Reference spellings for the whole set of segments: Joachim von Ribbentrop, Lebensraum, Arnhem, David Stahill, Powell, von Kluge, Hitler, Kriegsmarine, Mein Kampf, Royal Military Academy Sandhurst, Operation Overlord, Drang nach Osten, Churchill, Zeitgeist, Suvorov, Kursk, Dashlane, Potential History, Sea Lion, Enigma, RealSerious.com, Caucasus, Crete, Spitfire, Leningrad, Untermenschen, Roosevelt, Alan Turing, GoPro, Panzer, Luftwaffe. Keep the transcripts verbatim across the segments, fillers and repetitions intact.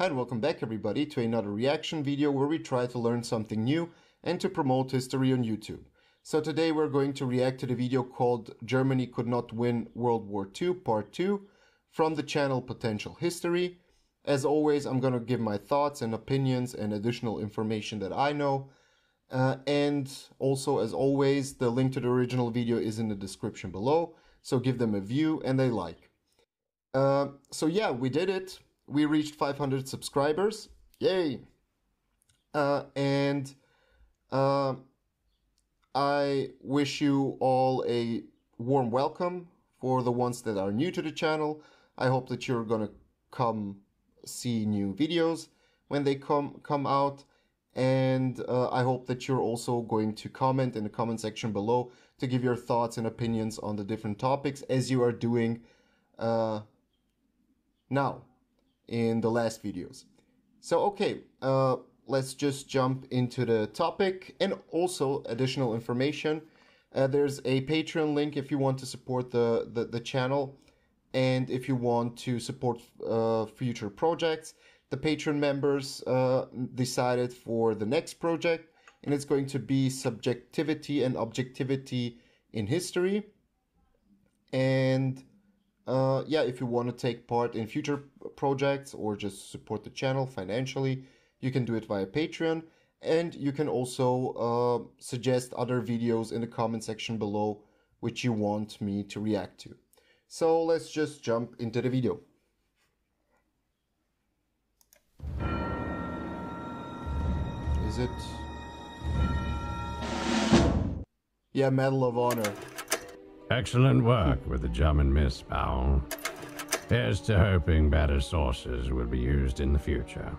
Hi and welcome back everybody to another reaction video where we try to learn something new and to promote history on YouTube. So today we're going to react to the video called Germany Could Not Win World War Two Part two from the channel Potential History. As always, I'm going to give my thoughts and opinions and additional information that I know. Uh, and also, as always, the link to the original video is in the description below. So give them a view and they like. Uh, so yeah, we did it. We reached five hundred subscribers, yay! Uh, and uh, I wish you all a warm welcome for the ones that are new to the channel. I hope that you're gonna come see new videos when they come, come out. And uh, I hope that you're also going to comment in the comment section below to give your thoughts and opinions on the different topics as you are doing uh, now. In the last videos. So okay, uh, let's just jump into the topic. And also additional information, uh, there's a Patreon link if you want to support the, the, the channel and if you want to support uh, future projects. The Patreon members uh, decided for the next project, and it's going to be subjectivity and objectivity in history. And Uh, yeah, if you want to take part in future projects or just support the channel financially, you can do it via Patreon. And you can also uh, suggest other videos in the comment section below which you want me to react to. So let's just jump into the video. Is it? Yeah, Medal of Honor. Excellent work with the German Miss Powell. Here's to hoping better sources will be used in the future.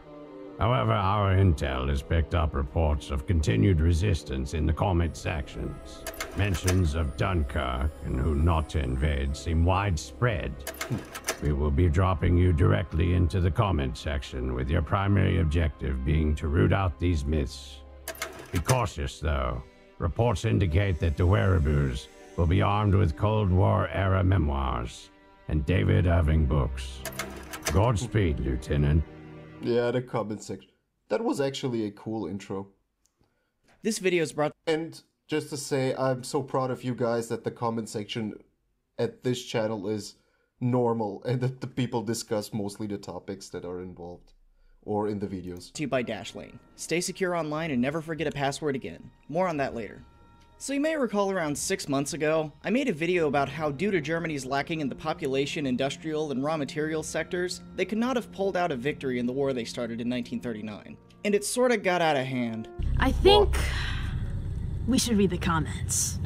However, our intel has picked up reports of continued resistance in the comet sections. Mentions of Dunkirk and who not to invade seem widespread. We will be dropping you directly into the comet section with your primary objective being to root out these myths. Be cautious though. Reports indicate that the Weribus will be armed with Cold War era memoirs and David Irving books. Godspeed, Lieutenant. Yeah, the comment section. That was actually a cool intro. This video is brought. And just to say, I'm so proud of you guys that the comment section at this channel is normal and that the people discuss mostly the topics that are involved or in the videos. To you by Dashlane. Stay secure online and never forget a password again. More on that later. So you may recall around six months ago, I made a video about how due to Germany's lacking in the population, industrial, and raw materials sectors, they could not have pulled out a victory in the war they started in nineteen thirty-nine. And it sorta got out of hand. I think well, we should read the comments.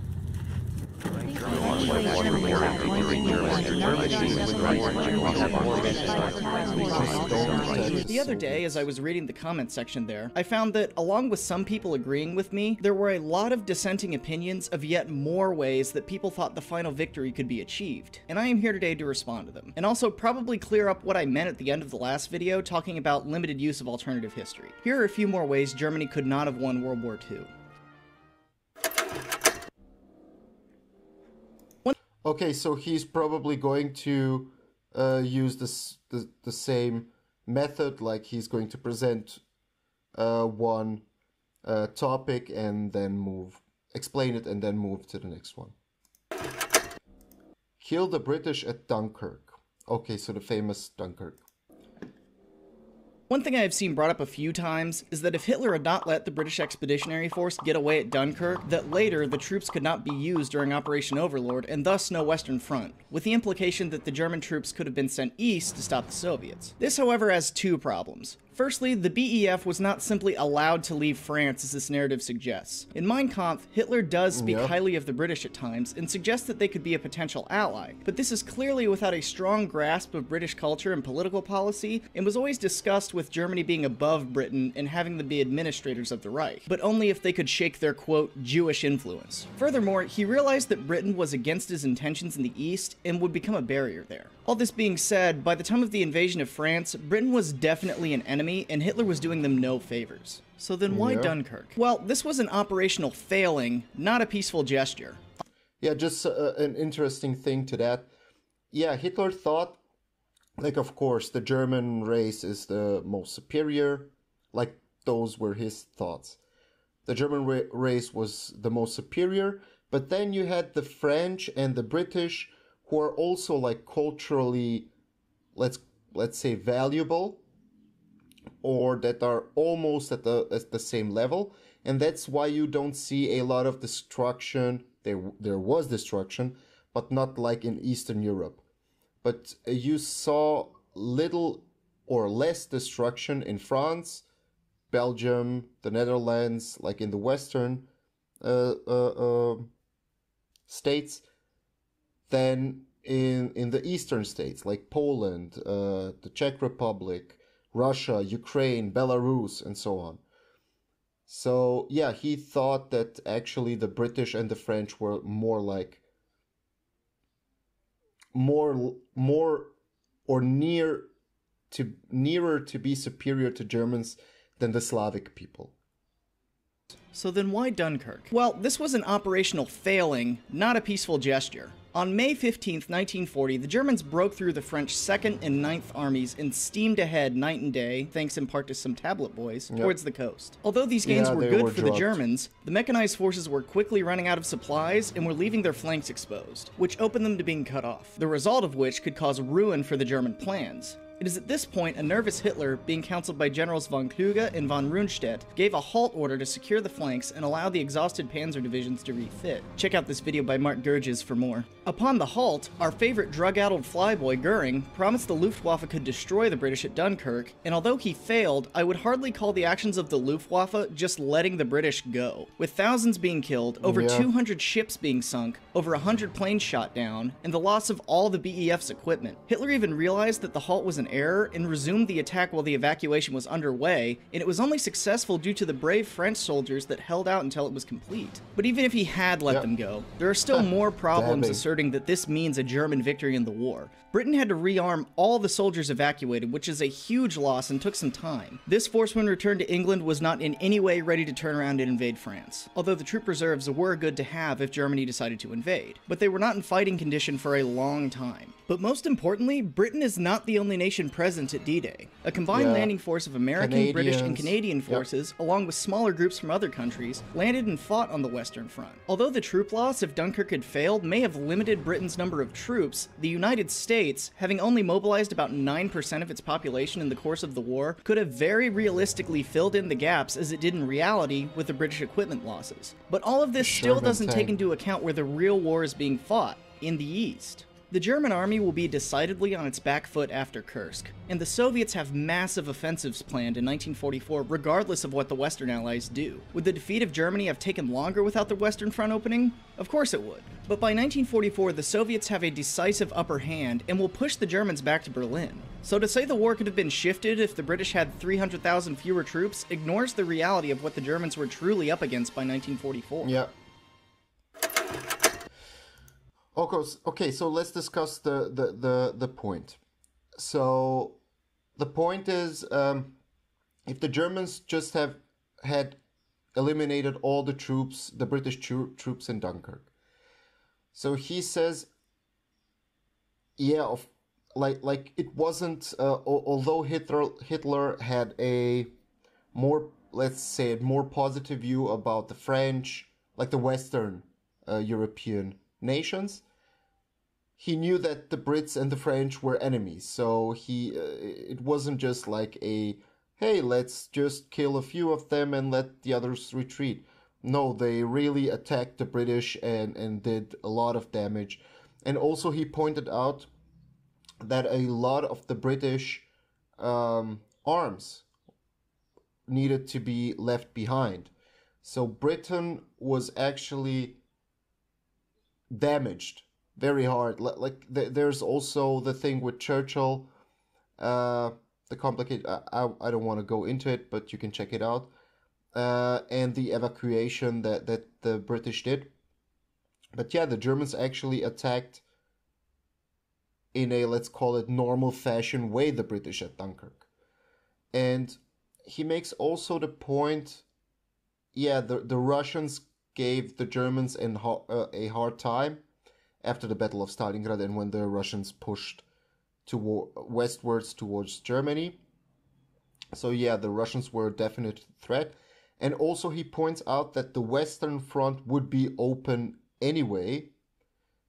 The other day, as I was reading the comment section there, I found that, along with some people agreeing with me, there were a lot of dissenting opinions of yet more ways that people thought the final victory could be achieved. And I am here today to respond to them, and also probably clear up what I meant at the end of the last video talking about limited use of alternative history. Here are a few more ways Germany could not have won World War Two. Okay, so he's probably going to uh, use this, the, the same method, like he's going to present uh, one uh, topic and then move, explain it and then move to the next one. Kill the British at Dunkirk. Okay, so the famous Dunkirk. One thing I have seen brought up a few times is that if Hitler had not let the British Expeditionary Force get away at Dunkirk, that later the troops could not be used during Operation Overlord and thus no Western Front, with the implication that the German troops could have been sent east to stop the Soviets. This, however, has two problems. Firstly, the B E F was not simply allowed to leave France as this narrative suggests. In Mein Kampf, Hitler does speak yep. highly of the British at times and suggests that they could be a potential ally, but this is clearly without a strong grasp of British culture and political policy and was always discussed with Germany being above Britain and having them be administrators of the Reich, but only if they could shake their quote Jewish influence. Furthermore, he realized that Britain was against his intentions in the East and would become a barrier there. All this being said, by the time of the invasion of France, Britain was definitely an enemy and Hitler was doing them no favors. So then why yeah. Dunkirk? Well, this was an operational failing, not a peaceful gesture. Yeah, just uh, an interesting thing to that. Yeah, Hitler thought Like, of course, the German race is the most superior. Like, those were his thoughts. The German ra- race was the most superior. But then you had the French and the British, who are also, like, culturally, let's let's say, valuable, or that are almost at the at the same level. And that's why you don't see a lot of destruction. There, there was destruction, but not like in Eastern Europe. But you saw little or less destruction in France, Belgium, the Netherlands, like in the Western uh, uh, uh, states, than in, in the Eastern states, like Poland, uh, the Czech Republic, Russia, Ukraine, Belarus, and so on. So, yeah, he thought that actually the British and the French were more like, more, more or near to, nearer to be superior to Germans than the Slavic people. So then why Dunkirk? Well, this was an operational failing, not a peaceful gesture. On May fifteenth, nineteen forty, the Germans broke through the French second and ninth Armies and steamed ahead night and day, thanks in part to some tablet boys, yep. towards the coast. Although these gains yeah, were good were for dropped. the Germans, the mechanized forces were quickly running out of supplies and were leaving their flanks exposed, which opened them to being cut off, the result of which could cause ruin for the German plans. It is at this point a nervous Hitler, being counseled by Generals von Kluge and von Rundstedt, gave a halt order to secure the flanks and allow the exhausted panzer divisions to refit. Check out this video by Mark Gerges for more. Upon the halt, our favorite drug-addled flyboy Göring promised the Luftwaffe could destroy the British at Dunkirk, and although he failed, I would hardly call the actions of the Luftwaffe just letting the British go. With thousands being killed, over yeah. two hundred ships being sunk, over one hundred planes shot down, and the loss of all the B E F's equipment, Hitler even realized that the halt was an error and resumed the attack while the evacuation was underway, and it was only successful due to the brave French soldiers that held out until it was complete. But even if he had let yep. them go, there are still more problems asserting that this means a German victory in the war. Britain had to rearm all the soldiers evacuated, which is a huge loss and took some time. This force, when returned to England, was not in any way ready to turn around and invade France, although the troop reserves were good to have if Germany decided to invade, but they were not in fighting condition for a long time. But most importantly, Britain is not the only nation present at D-Day. A combined yeah. landing force of American, Canadians. British, and Canadian forces, yep. along with smaller groups from other countries, landed and fought on the Western Front. Although the troop loss, if Dunkirk had failed, may have limited Britain's number of troops, the United States, having only mobilized about nine percent of its population in the course of the war, could have very realistically filled in the gaps as it did in reality with the British equipment losses. But all of this sure still doesn't take into account where the real war is being fought, in the East. The German army will be decidedly on its back foot after Kursk, and the Soviets have massive offensives planned in nineteen forty-four regardless of what the Western Allies do. Would the defeat of Germany have taken longer without the Western Front opening? Of course it would. But by nineteen forty-four, the Soviets have a decisive upper hand and will push the Germans back to Berlin. So to say the war could have been shifted if the British had three hundred thousand fewer troops ignores the reality of what the Germans were truly up against by nineteen forty-four. Yeah. Okay, so let's discuss the, the, the, the point. So the point is, um, if the Germans just have had eliminated all the troops, the British tro troops in Dunkirk. So he says, yeah, of, like, like it wasn't, uh, although Hitler, Hitler had a more, let's say, a more positive view about the French, like the Western uh, European nations, he knew that the Brits and the French were enemies, so he uh, it wasn't just like a, hey, let's just kill a few of them and let the others retreat. No, they really attacked the British and, and did a lot of damage. And also he pointed out that a lot of the British um, arms needed to be left behind. So Britain was actually damaged very hard. Like th there's also the thing with Churchill, uh the complicated, I, I, I don't want to go into it, but you can check it out, uh and the evacuation that that the British did. But yeah, the Germans actually attacked in a, let's call it, normal fashion way the British at Dunkirk. And he makes also the point, yeah, the the Russians gave the Germans in ha uh, a hard time after the Battle of Stalingrad and when the Russians pushed toward westwards towards Germany. So yeah, the Russians were a definite threat. And also he points out that the Western Front would be open anyway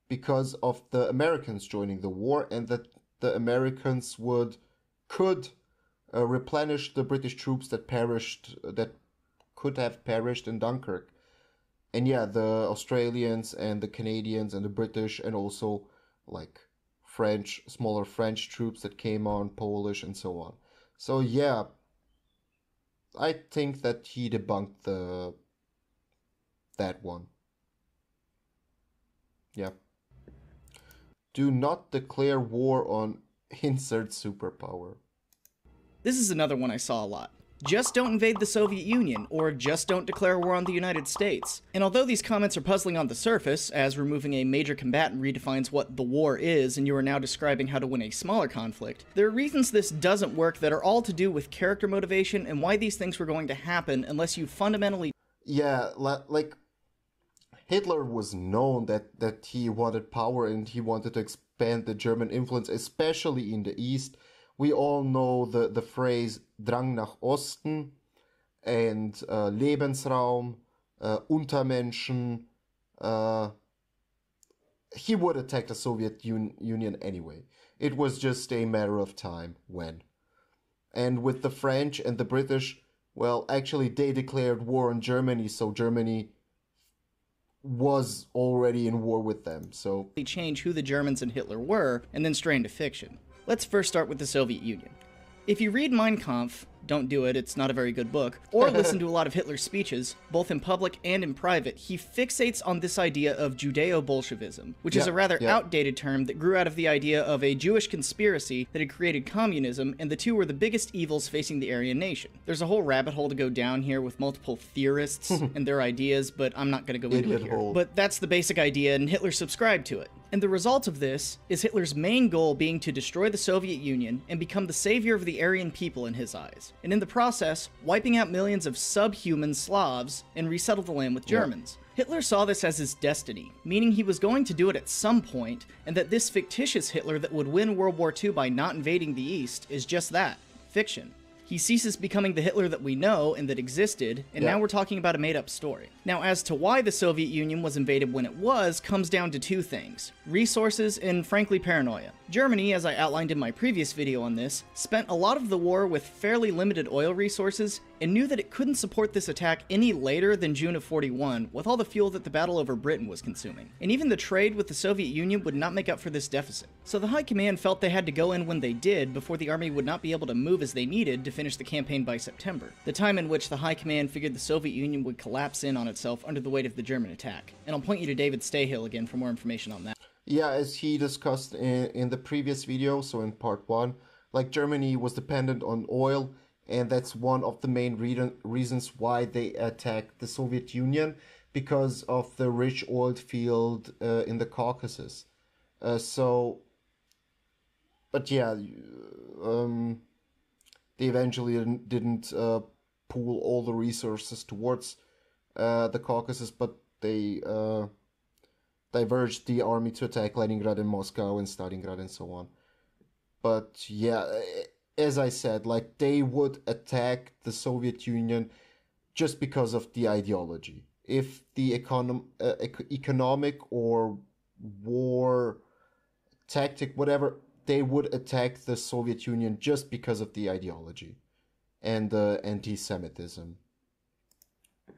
because of the Americans joining the war, and that the Americans would could uh, replenish the British troops that perished that could have perished in Dunkirk. And yeah, the Australians and the Canadians and the British and also like French, smaller French troops that came on, Polish and so on. So yeah, I think that he debunked the that one. Yeah. Do not declare war on insert superpower. This is another one I saw a lot. Just don't invade the Soviet Union, or just don't declare war on the United States. And although these comments are puzzling on the surface, as removing a major combatant redefines what the war is and you are now describing how to win a smaller conflict, there are reasons this doesn't work that are all to do with character motivation and why these things were going to happen unless you fundamentally... Yeah, like, Hitler was known that, that he wanted power and he wanted to expand the German influence, especially in the East. We all know the, the phrase Drang nach Osten and uh, Lebensraum, uh, Untermenschen. Uh, he would attack the Soviet un Union anyway. It was just a matter of time when. And with the French and the British, well, actually they declared war on Germany, so Germany was already in war with them. So they changed who the Germans and Hitler were and then stray into fiction. Let's first start with the Soviet Union. If you read Mein Kampf, don't do it, it's not a very good book, or listen to a lot of Hitler's speeches, both in public and in private, he fixates on this idea of Judeo-Bolshevism, which yeah, is a rather yeah. outdated term that grew out of the idea of a Jewish conspiracy that had created communism, and the two were the biggest evils facing the Aryan nation. There's a whole rabbit hole to go down here with multiple theorists and their ideas, but I'm not going to go into it here. But that's the basic idea, and Hitler subscribed to it. And the result of this is Hitler's main goal being to destroy the Soviet Union and become the savior of the Aryan people in his eyes, and in the process, wiping out millions of subhuman Slavs and resettle the land with Germans. Yeah. Hitler saw this as his destiny, meaning he was going to do it at some point, and that this fictitious Hitler that would win World War Two by not invading the East is just that, fiction. He ceases becoming the Hitler that we know and that existed, and yeah. now we're talking about a made-up story. Now, as to why the Soviet Union was invaded when it was, comes down to two things. Resources and, frankly, paranoia. Germany, as I outlined in my previous video on this, spent a lot of the war with fairly limited oil resources and knew that it couldn't support this attack any later than June of forty-one with all the fuel that the battle over Britain was consuming. And even the trade with the Soviet Union would not make up for this deficit. So the High Command felt they had to go in when they did before the army would not be able to move as they needed to finish the campaign by September, the time in which the High Command figured the Soviet Union would collapse in on itself under the weight of the German attack. And I'll point you to David Stahill again for more information on that. Yeah, as he discussed in, in the previous video, so in part one, like Germany was dependent on oil, and that's one of the main re reasons why they attacked the Soviet Union, because of the rich oil field uh, in the Caucasus. Uh, so, but yeah, um, they eventually didn't, didn't uh, pool all the resources towards uh, the Caucasus, but they... Uh, diverged the army to attack Leningrad and Moscow and Stalingrad and so on. But yeah, as I said, like they would attack the Soviet Union just because of the ideology. If the econom uh, economic or war tactic, whatever, they would attack the Soviet Union just because of the ideology and the uh, anti-Semitism.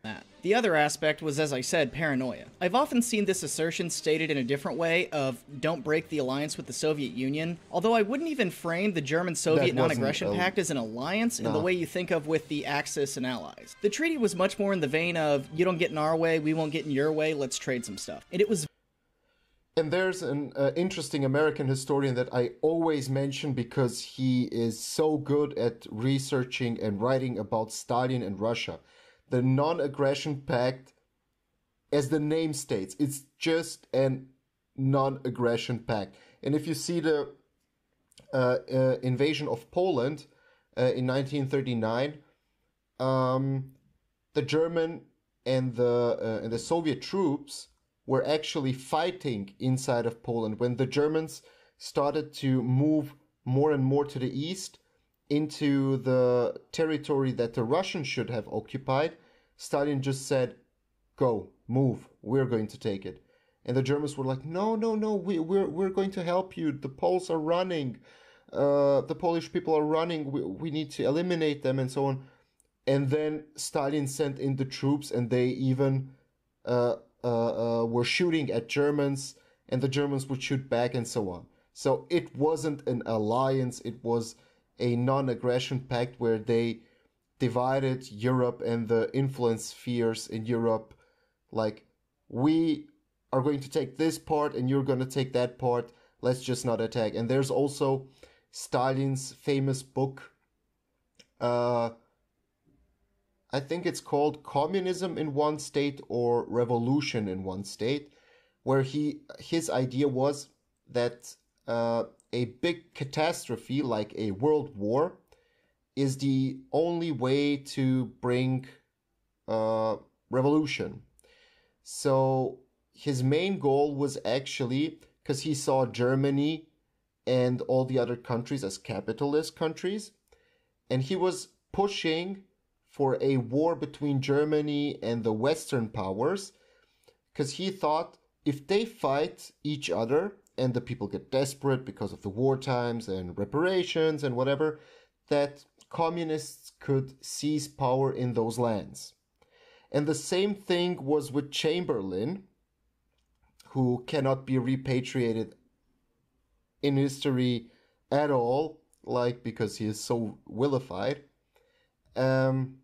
That. The other aspect was, as I said, paranoia. I've often seen this assertion stated in a different way of don't break the alliance with the Soviet Union, although I wouldn't even frame the German-Soviet non-aggression pact as an alliance nah. in the way you think of with the Axis and allies. The treaty was much more in the vein of you don't get in our way, we won't get in your way, let's trade some stuff. And it was... And there's an uh, interesting American historian that I always mention because he is so good at researching and writing about Stalin and Russia. The non-aggression pact, as the name states, it's just a non-aggression pact. And if you see the uh, uh, invasion of Poland uh, in nineteen thirty-nine, um, the German and the, uh, and the Soviet troops were actually fighting inside of Poland when the Germans started to move more and more to the east into the territory that the Russians should have occupied, Stalin just said, go, move, we're going to take it. And the Germans were like, no, no, no, we, we're, we're going to help you. The Poles are running. Uh, the Polish people are running. We, we need to eliminate them and so on. And then Stalin sent in the troops, and they even uh, uh, uh, were shooting at Germans, and the Germans would shoot back and so on. So it wasn't an alliance. It was a non-aggression pact where they divided Europe and the influence spheres in Europe. Like, we are going to take this part and you're going to take that part. Let's just not attack. And there's also Stalin's famous book. Uh, I think it's called Communism in One State or Revolution in One State, where he his idea was that uh, a big catastrophe like a world war is the only way to bring uh, revolution. So his main goal was actually, because he saw Germany and all the other countries as capitalist countries, and he was pushing for a war between Germany and the Western powers, because he thought if they fight each other and the people get desperate because of the war times and reparations and whatever, that communists could seize power in those lands. And the same thing was with Chamberlain, who cannot be repatriated in history at all, like, because he is so vilified, um,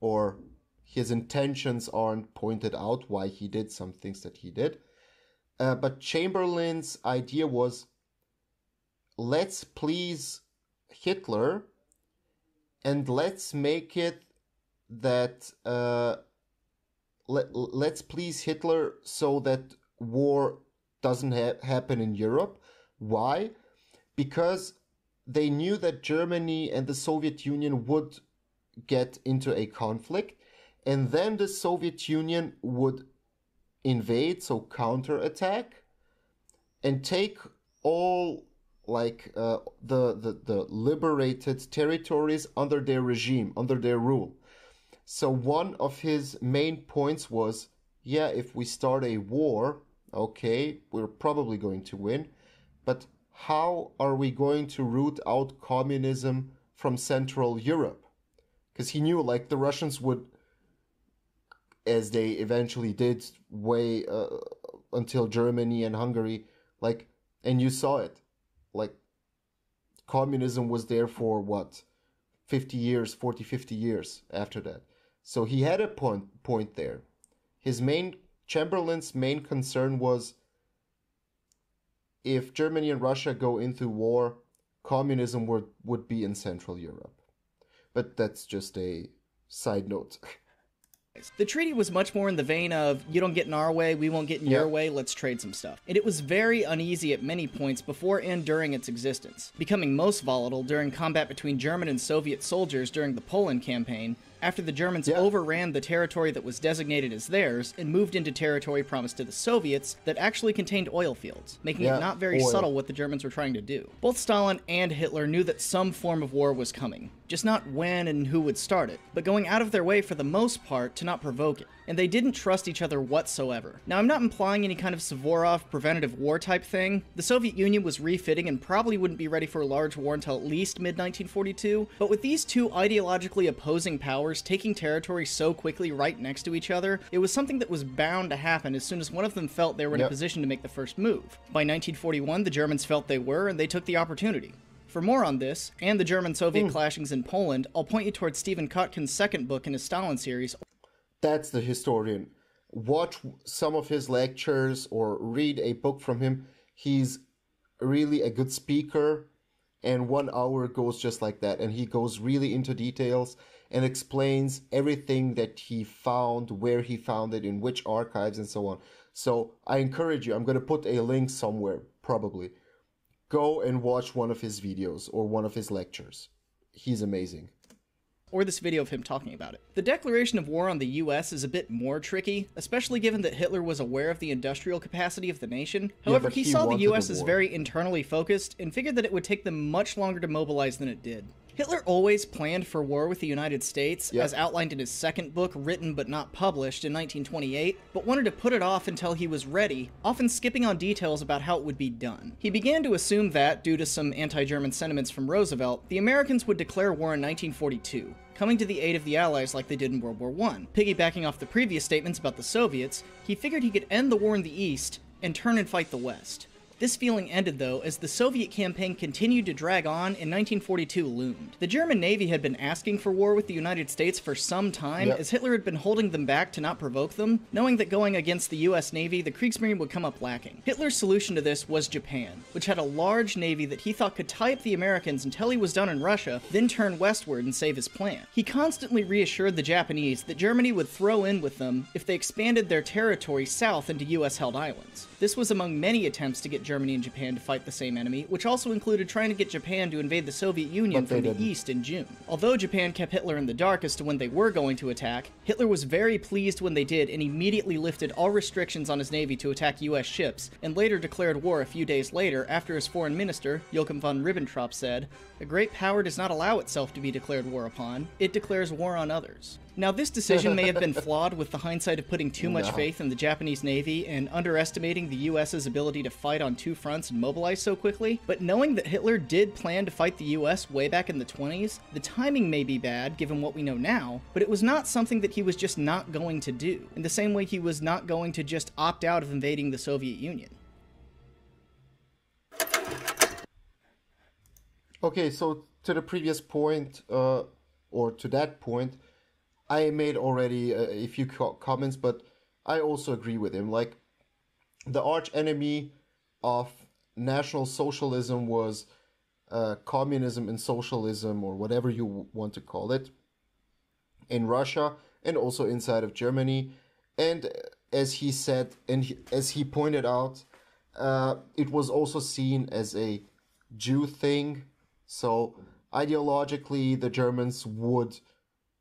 or his intentions aren't pointed out why he did some things that he did. Uh, but Chamberlain's idea was, let's please Hitler and let's make it that uh, let, let's please Hitler so that war doesn't ha happen in Europe. Why? Because they knew that Germany and the Soviet Union would get into a conflict, and then the Soviet Union would invade, so counterattack, and take all like uh, the, the, the liberated territories under their regime, under their rule. So one of his main points was, yeah, if we start a war, okay, we're probably going to win, but how are we going to root out communism from Central Europe? Because he knew, like, the Russians would, as they eventually did way uh, until Germany and Hungary, like, and you saw it, like, communism was there for what, fifty years, forty, fifty years after that. So he had a point, point there. His main, Chamberlain's main concern was, if Germany and Russia go into war, communism would, would be in Central Europe. But that's just a side note. The treaty was much more in the vein of, you don't get in our way, we won't get in yeah. your way, let's trade some stuff. And it was very uneasy at many points before and during its existence, becoming most volatile during combat between German and Soviet soldiers during the Poland campaign, after the Germans yeah. overran the territory that was designated as theirs and moved into territory promised to the Soviets that actually contained oil fields, making yeah. it not very oil. subtle what the Germans were trying to do. Both Stalin and Hitler knew that some form of war was coming, just not when and who would start it, but going out of their way for the most part to not provoke it. And they didn't trust each other whatsoever. Now, I'm not implying any kind of Suvorov preventative war type thing. The Soviet Union was refitting and probably wouldn't be ready for a large war until at least mid nineteen forty-two, but with these two ideologically opposing powers taking territory so quickly right next to each other, it was something that was bound to happen as soon as one of them felt they were in yep. a position to make the first move. By nineteen forty-one, the Germans felt they were, and they took the opportunity. For more on this, and the German-Soviet mm. clashings in Poland, I'll point you towards Stephen Kotkin's second book in his Stalin series. That's the historian. Watch some of his lectures or read a book from him. He's really a good speaker, and one hour goes just like that, and he goes really into details and explains everything that he found, where he found it, in which archives, and so on. So I encourage you, I'm going to put a link somewhere, probably. Go and watch one of his videos or one of his lectures. He's amazing. or this video of him talking about it. The declaration of war on the U S is a bit more tricky, especially given that Hitler was aware of the industrial capacity of the nation. However, yeah, he, he saw the U S as very internally focused and figured that it would take them much longer to mobilize than it did. Hitler always planned for war with the United States, yep. as outlined in his second book, written but not published, in nineteen twenty-eight, but wanted to put it off until he was ready, often skipping on details about how it would be done. He began to assume that, due to some anti-German sentiments from Roosevelt, the Americans would declare war in nineteen forty-two, coming to the aid of the Allies like they did in World War One. Piggybacking off the previous statements about the Soviets, he figured he could end the war in the East and turn and fight the West. This feeling ended, though, as the Soviet campaign continued to drag on and nineteen forty-two loomed. The German Navy had been asking for war with the United States for some time, yep. as Hitler had been holding them back to not provoke them, knowing that going against the U S Navy, the Kriegsmarine would come up lacking. Hitler's solution to this was Japan, which had a large navy that he thought could tie up the Americans until he was done in Russia, then turn westward and save his plan. He constantly reassured the Japanese that Germany would throw in with them if they expanded their territory south into U S-held islands. This was among many attempts to get Germany and Japan to fight the same enemy, which also included trying to get Japan to invade the Soviet Union from the east in June. Although Japan kept Hitler in the dark as to when they were going to attack, Hitler was very pleased when they did and immediately lifted all restrictions on his navy to attack U S ships, and later declared war a few days later after his foreign minister, Joachim von Ribbentrop, said, "A great power does not allow itself to be declared war upon, it declares war on others." Now, this decision may have been flawed with the hindsight of putting too much no. faith in the Japanese Navy and underestimating the U S's ability to fight on two fronts and mobilize so quickly, but knowing that Hitler did plan to fight the U S way back in the twenties, the timing may be bad given what we know now, but it was not something that he was just not going to do, in the same way he was not going to just opt out of invading the Soviet Union. Okay, so to the previous point, uh, or to that point, I made already a few comments, but I also agree with him. Like, the arch enemy of National Socialism was uh, communism and socialism, or whatever you want to call it, in Russia and also inside of Germany. And as he said, and he, as he pointed out, uh, it was also seen as a Jew thing. So ideologically, the Germans would...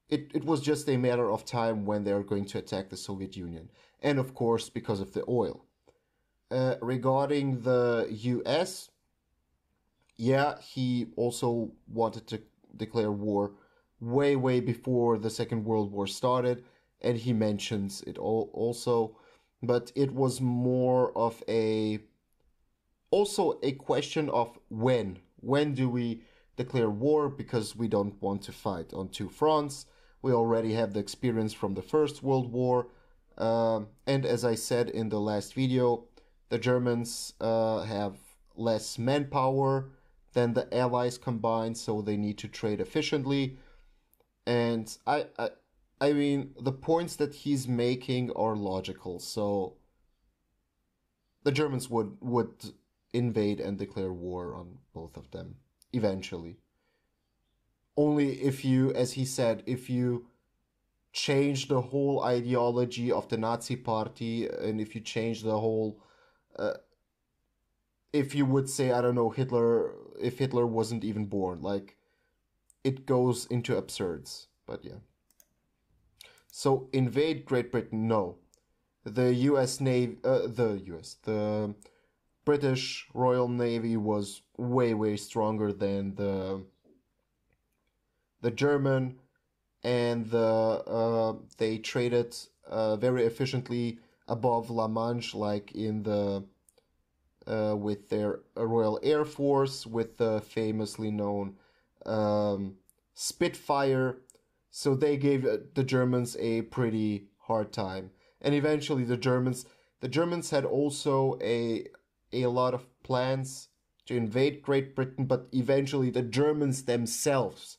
It, it was just a matter of time when they are going to attack the Soviet Union. And of course, because of the oil. Uh, regarding the U S, yeah, he also wanted to declare war way, way before the Second World War started. And he mentions it all also. But it was more of a... Also a question of when. When do we declare war? Because we don't want to fight on two fronts. We already have the experience from the First World War. Uh, and as I said in the last video, the Germans uh, have less manpower than the Allies combined, so they need to trade efficiently. And I, I, I mean, the points that he's making are logical. So the Germans would, would invade and declare war on both of them eventually. Only if you, as he said, if you change the whole ideology of the Nazi party, and if you change the whole, uh, if you would say, I don't know, Hitler, if Hitler wasn't even born, like, it goes into absurds, but yeah. So invade Great Britain, no. The U S Navy, uh, the U S, the British Royal Navy was way, way stronger than the the German, and the uh, they traded uh, very efficiently above La Manche, like in the uh, with their Royal Air Force, with the famously known um, Spitfire. So they gave the Germans a pretty hard time, and eventually the Germans the Germans had also a a lot of plans to invade Great Britain, but eventually the Germans themselves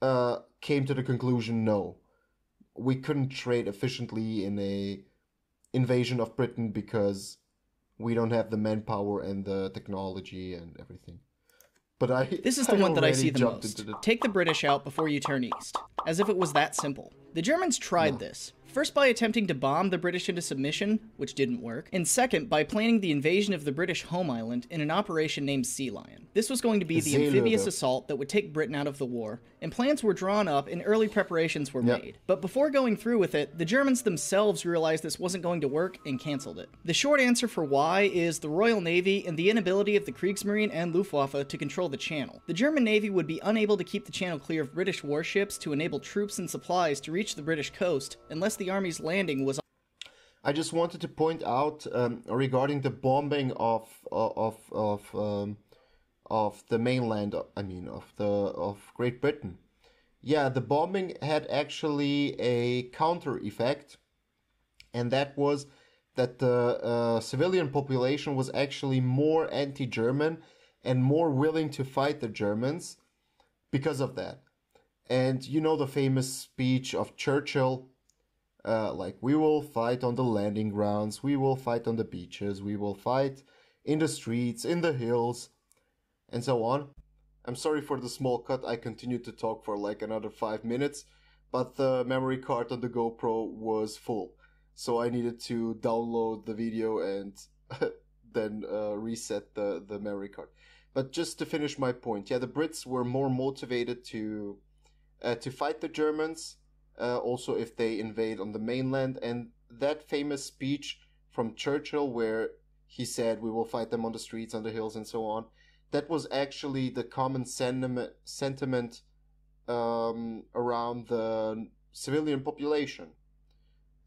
uh, came to the conclusion, no, we couldn't trade efficiently in a invasion of Britain because we don't have the manpower and the technology and everything. But I, this is the I one that I see the most. The... Take the British out before you turn east, as if it was that simple. The Germans tried this. First by attempting to bomb the British into submission, which didn't work, and second by planning the invasion of the British home island in an operation named Sea Lion. This was going to be the amphibious assault that would take Britain out of the war, and plans were drawn up and early preparations were yep. made. But before going through with it, the Germans themselves realized this wasn't going to work and cancelled it. The short answer for why is the Royal Navy and the inability of the Kriegsmarine and Luftwaffe to control the channel. The German Navy would be unable to keep the channel clear of British warships to enable troops and supplies to reach the British coast unless the army's landing was. I just wanted to point out um, regarding the bombing of of of um, of the mainland. I mean, of the of Great Britain. Yeah, the bombing had actually a counter effect, and that was that the uh, civilian population was actually more anti-German and more willing to fight the Germans because of that. And you know the famous speech of Churchill. Uh, like, we will fight on the landing grounds, we will fight on the beaches, we will fight in the streets, in the hills, and so on. I'm sorry for the small cut, I continued to talk for like another five minutes, but the memory card on the GoPro was full. So I needed to download the video and then uh, reset the, the memory card. But just to finish my point, yeah, the Brits were more motivated to, uh, to fight the Germans. Uh, also if they invade on the mainland, and that famous speech from Churchill where he said we will fight them on the streets, on the hills, and so on, that was actually the common sentiment, sentiment um, around the civilian population.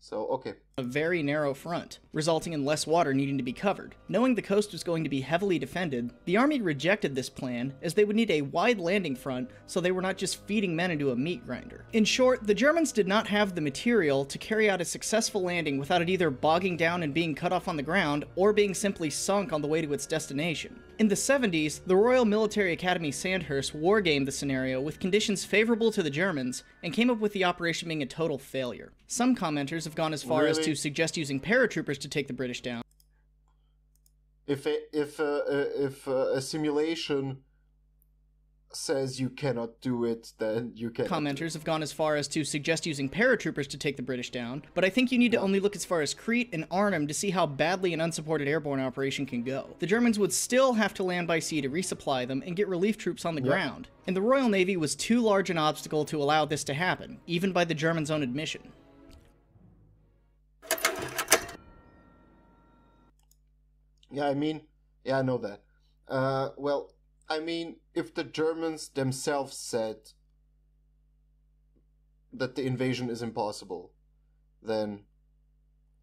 So, okay. A very narrow front, resulting in less water needing to be covered. Knowing the coast was going to be heavily defended, the army rejected this plan as they would need a wide landing front so they were not just feeding men into a meat grinder. In short, the Germans did not have the material to carry out a successful landing without it either bogging down and being cut off on the ground or being simply sunk on the way to its destination. In the seventies, the Royal Military Academy Sandhurst wargamed the scenario with conditions favorable to the Germans and came up with the operation being a total failure. Some commenters have Have gone as far really? as to suggest using paratroopers to take the British down. If a, if a, if a simulation says you cannot do it, then you can't. Commenters have gone as far as to suggest using paratroopers to take the British down, but I think you need to only look as far as Crete and Arnhem to see how badly an unsupported airborne operation can go. The Germans would still have to land by sea to resupply them and get relief troops on the yep. ground, and the Royal Navy was too large an obstacle to allow this to happen, even by the Germans' own admission. Yeah, I mean, yeah, I know that. Uh, well, I mean, if the Germans themselves said that the invasion is impossible, then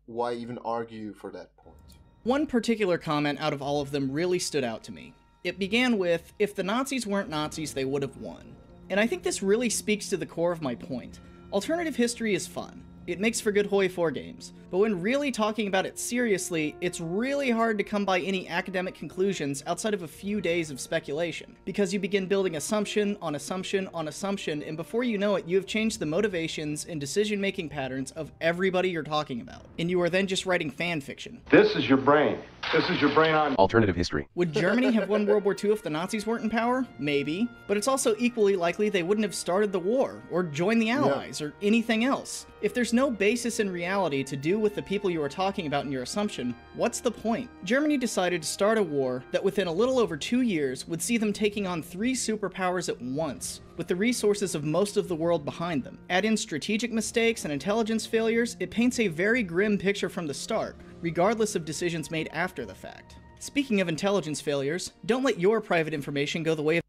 why even argue for that point? One particular comment out of all of them really stood out to me. It began with, if the Nazis weren't Nazis, they would have won. And I think this really speaks to the core of my point. Alternative history is fun. It makes for good Hoi four games, but when really talking about it seriously, it's really hard to come by any academic conclusions outside of a few days of speculation, because you begin building assumption on assumption on assumption, and before you know it, you have changed the motivations and decision-making patterns of everybody you're talking about, and you are then just writing fan fiction. This is your brain. This is your brain on alternative history. Would Germany have won World War Two if the Nazis weren't in power? Maybe, but it's also equally likely they wouldn't have started the war, or joined the Allies, yeah. or anything else. If there's no basis in reality to do with the people you are talking about in your assumption, what's the point? Germany decided to start a war that within a little over two years would see them taking on three superpowers at once, with the resources of most of the world behind them. Add in strategic mistakes and intelligence failures, it paints a very grim picture from the start, regardless of decisions made after the fact. Speaking of intelligence failures, don't let your private information go the way of...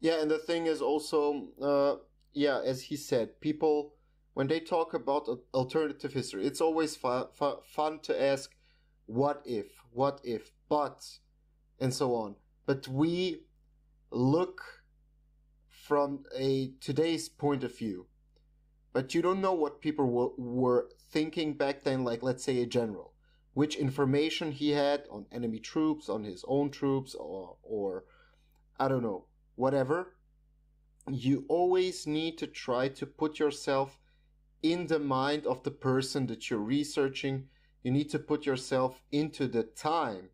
Yeah, and the thing is also, uh, yeah, as he said, people... when they talk about alternative history, it's always fu fu fun to ask, what if, what if, but, and so on. But we look from a today's point of view. But you don't know what people were thinking back then, like, let's say, a general. Which information he had on enemy troops, on his own troops, or, or I don't know, whatever. You always need to try to put yourself in the mind of the person that you're researching. You need to put yourself into the time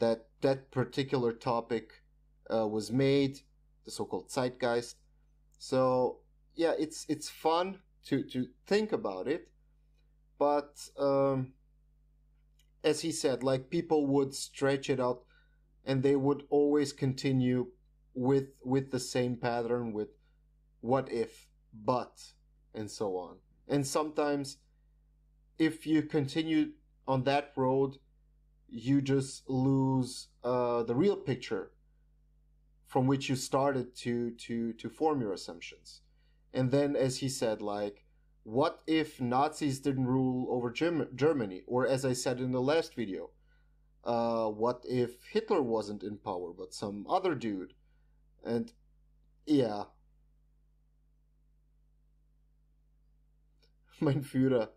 that that particular topic uh, was made, the so-called zeitgeist. So yeah, it's it's fun to, to think about it. But um, as he said, like, people would stretch it out and they would always continue with with the same pattern, with what if, but, and so on. And sometimes if you continue on that road, you just lose uh, the real picture from which you started to, to, to form your assumptions. And then, as he said, like, what if Nazis didn't rule over Germ- Germany? Or, as I said in the last video, uh, what if Hitler wasn't in power, but some other dude? And, yeah. Mein Führer,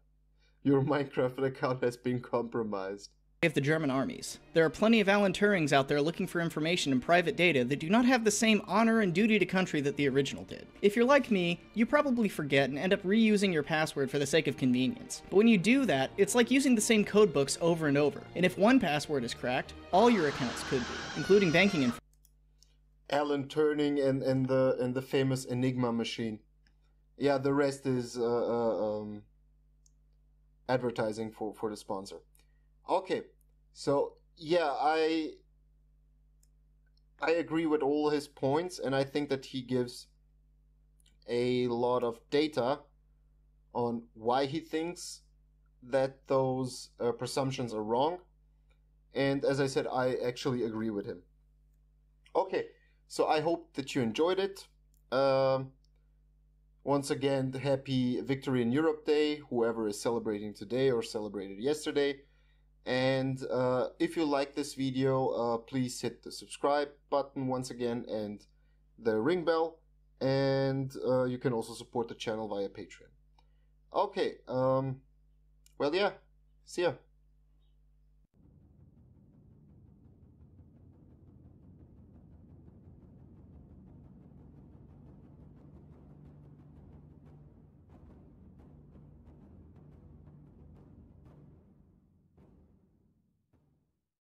your Minecraft account has been compromised. Of the German armies. There are plenty of Alan Turings out there looking for information and private data that do not have the same honor and duty to country that the original did. If you're like me, you probably forget and end up reusing your password for the sake of convenience. But when you do that, it's like using the same codebooks over and over. And if one password is cracked, all your accounts could be, including banking info. Alan Turing and, and, the, and the famous Enigma machine. Yeah, the rest is uh, uh, um, advertising for, for the sponsor. Okay, so yeah, I I agree with all his points, and I think that he gives a lot of data on why he thinks that those uh, presumptions are wrong. And as I said, I actually agree with him. Okay, so I hope that you enjoyed it. Um, once again, happy Victory in Europe Day, whoever is celebrating today or celebrated yesterday. And uh, if you like this video, uh, please hit the subscribe button once again and the ring bell. And uh, you can also support the channel via Patreon. Okay, um, well, yeah, see ya.